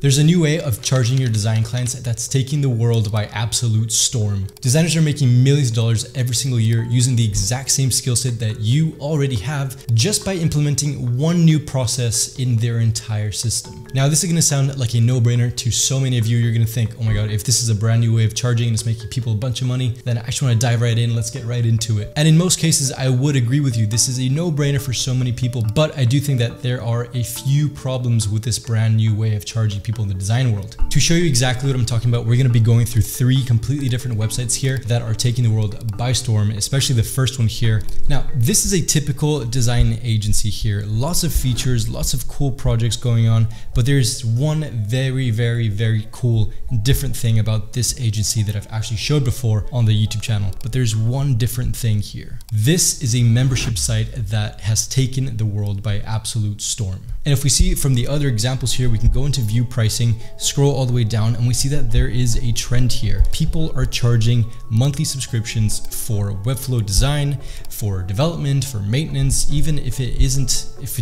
There's a new way of charging your design clients that's taking the world by absolute storm. Designers are making millions of dollars every single year using the exact same skill set that you already have just by implementing one new process in their entire system. Now, this is gonna sound like a no-brainer to so many of you. You're gonna think, oh my God, if this is a brand new way of charging and it's making people a bunch of money, then I actually wanna dive right in, let's get right into it. And in most cases, I would agree with you. This is a no-brainer for so many people, but I do think that there are a few problems with this brand new way of charging people in the design world. To show you exactly what I'm talking about, we're going to be going through three completely different websites here that are taking the world by storm, especially the first one here. Now, this is a typical design agency here. Lots of features, lots of cool projects going on, but there's one very, very, very cool different thing about this agency that I've actually showed before on the YouTube channel, but there's one different thing here. This is a membership site that has taken the world by absolute storm. And if we see from the other examples here, we can go into view pricing, scroll all the way down, and we see that there is a trend here. People are charging monthly subscriptions for Webflow design, for development, for maintenance. Even if it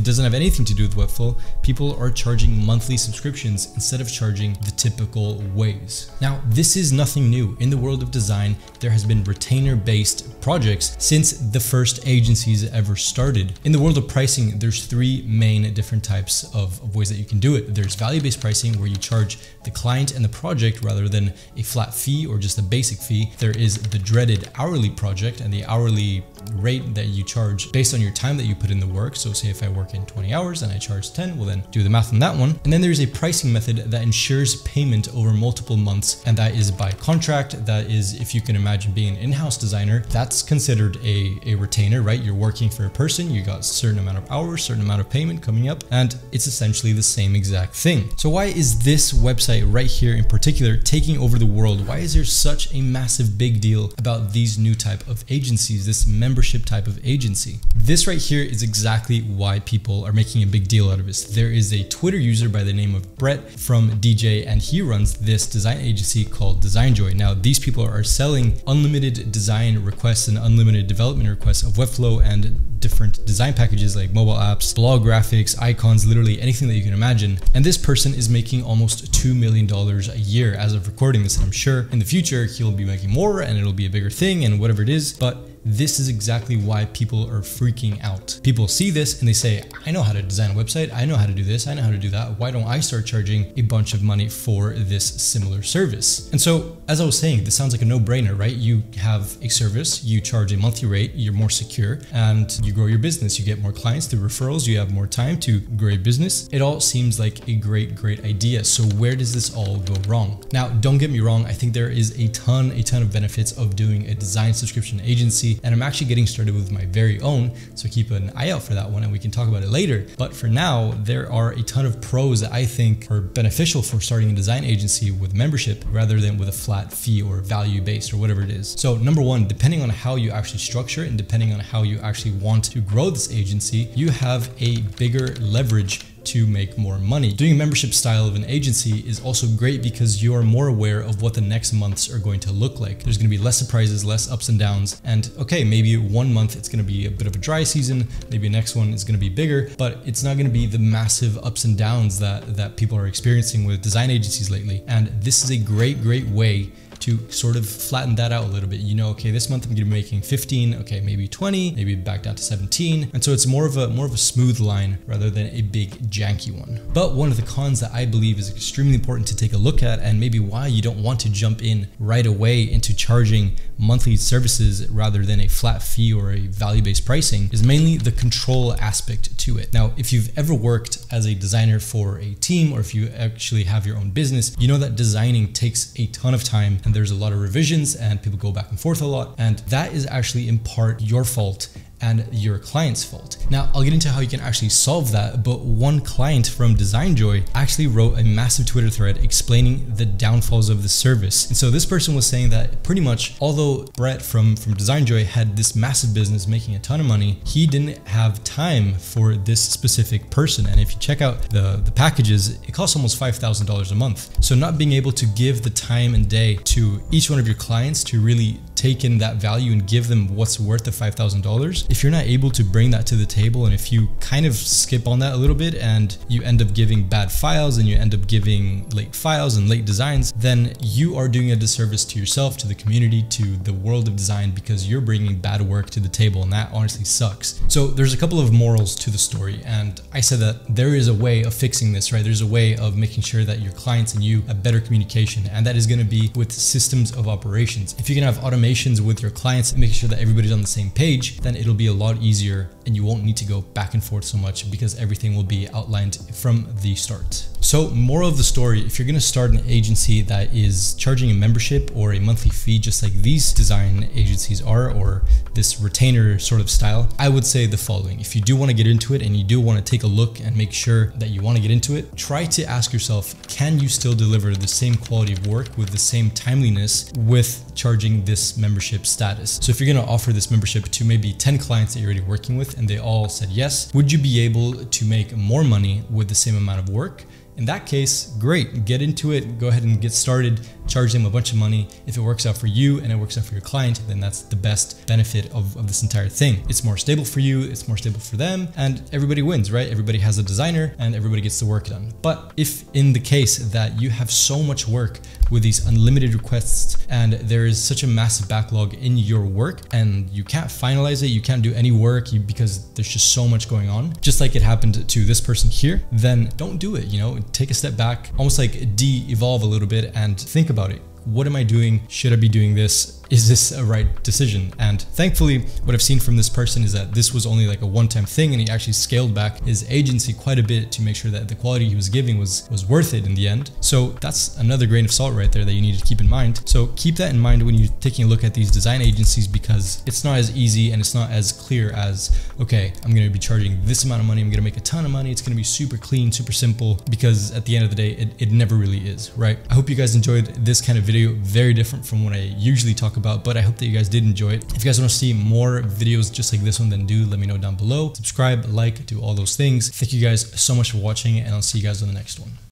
doesn't have anything to do with Webflow, people are charging monthly subscriptions instead of charging the typical ways. Now, this is nothing new. In the world of design, there has been retainer-based projects since the first agencies ever started. In the world of pricing, there's three main different types of ways that you can do it. There's value-based pricing, where you charge the client and the project rather than a flat fee or just a basic fee. There is the dreaded hourly project and the hourly rate that you charge based on your time that you put in the work. So say if I work in 20 hours and I charge 10, well then do the math on that one. And then there's a pricing method that ensures payment over multiple months. And that is by contract. That is, if you can imagine being an in-house designer, that's considered a retainer, right? You're working for a person, you got a certain amount of hours, certain amount of payment coming up, and it's essentially the same exact thing. So why is this website right here in particular taking over the world? Why is there such a massive big deal about these new type of agencies, this membership type of agency? This right here is exactly why people are making a big deal out of this. There is a Twitter user by the name of Brett from DJ, and he runs this design agency called DesignJoy. Now, these people are selling unlimited design requests and unlimited development requests of Webflow and different design packages like mobile apps, blog graphics, icons, literally anything that you can imagine. And this person is making almost $2 million a year as of recording this. And I'm sure in the future, he'll be making more and it'll be a bigger thing and whatever it is. But this is exactly why people are freaking out. People see this and they say, I know how to design a website. I know how to do this. I know how to do that. Why don't I start charging a bunch of money for this similar service? And so, as I was saying, this sounds like a no-brainer, right? You have a service, you charge a monthly rate, you're more secure, and you grow your business. You get more clients through referrals. You have more time to grow your business. It all seems like a great, great idea. So where does this all go wrong? Now, don't get me wrong. I think there is a ton of benefits of doing a design subscription agency. And I'm actually getting started with my very own, so keep an eye out for that one and we can talk about it later. But for now, there are a ton of pros that I think are beneficial for starting a design agency with membership rather than with a flat fee or value-based or whatever it is. So number one, depending on how you actually structure it and depending on how you actually want to grow this agency, you have a bigger leverage to make more money. Doing a membership style of an agency is also great because you are more aware of what the next months are going to look like. There's gonna be less surprises, less ups and downs, and okay, maybe one month it's gonna be a bit of a dry season, maybe next one is gonna be bigger, but it's not gonna be the massive ups and downs that people are experiencing with design agencies lately. And this is a great, great way to sort of flatten that out a little bit. You know, okay, this month I'm gonna be making 15, okay, maybe 20, maybe back down to 17. And so it's more of a smooth line rather than a big janky one. But one of the cons that I believe is extremely important to take a look at, and maybe why you don't want to jump in right away into charging monthly services rather than a flat fee or a value-based pricing, is mainly the control aspect to it. Now, if you've ever worked as a designer for a team, or if you actually have your own business, you know that designing takes a ton of time. And there's a lot of revisions and people go back and forth a lot. And that is actually in part your fault and your client's fault. Now, I'll get into how you can actually solve that, but one client from DesignJoy actually wrote a massive Twitter thread explaining the downfalls of the service. And so this person was saying that pretty much, although Brett from DesignJoy had this massive business making a ton of money, he didn't have time for this specific person. And if you check out the packages, it costs almost $5,000 a month. So not being able to give the time and day to each one of your clients to really take in that value and give them what's worth the $5,000, If you're not able to bring that to the table, and if you kind of skip on that a little bit and you end up giving bad files and you end up giving late files and late designs, then you are doing a disservice to yourself, to the community, to the world of design, because you're bringing bad work to the table, and that honestly sucks. So there's a couple of morals to the story, and I said that there is a way of fixing this, right? There's a way of making sure that your clients and you have better communication, and that is going to be with systems of operations. If you can have automations with your clients and making sure that everybody's on the same page, then it'll be a lot easier and you won't need to go back and forth so much because everything will be outlined from the start. So moral of the story, if you're going to start an agency that is charging a membership or a monthly fee, just like these design agencies are, or this retainer sort of style, I would say the following. If you do want to get into it and you do want to take a look and make sure that you want to get into it, try to ask yourself, can you still deliver the same quality of work with the same timeliness with charging this membership status? So if you're going to offer this membership to maybe 10 clients that you're already working with and they all said yes, would you be able to make more money with the same amount of work? In that case, great, get into it, go ahead and get started, charge them a bunch of money. If it works out for you and it works out for your client, then that's the best benefit of this entire thing. It's more stable for you, it's more stable for them, and everybody wins, right? Everybody has a designer and everybody gets the work done. But if in the case that you have so much work with these unlimited requests and there is such a massive backlog in your work and you can't finalize it, you can't do any work because there's just so much going on, just like it happened to this person here, then don't do it, you know? Take a step back, almost like de-evolve a little bit and think about it. What am I doing? Should I be doing this? Is this a right decision? And thankfully, what I've seen from this person is that this was only like a one-time thing, and he actually scaled back his agency quite a bit to make sure that the quality he was giving was worth it in the end. So that's another grain of salt right there that you need to keep in mind. So keep that in mind when you're taking a look at these design agencies, because it's not as easy and it's not as clear as, okay, I'm going to be charging this amount of money, I'm going to make a ton of money, it's going to be super clean, super simple, because at the end of the day, it never really is, right? I hope you guys enjoyed this kind of video, very different from what I usually talk about, but I hope that you guys did enjoy it. If you guys want to see more videos just like this one, then do let me know down below. Subscribe, like, do all those things. Thank you guys so much for watching, and I'll see you guys on the next one.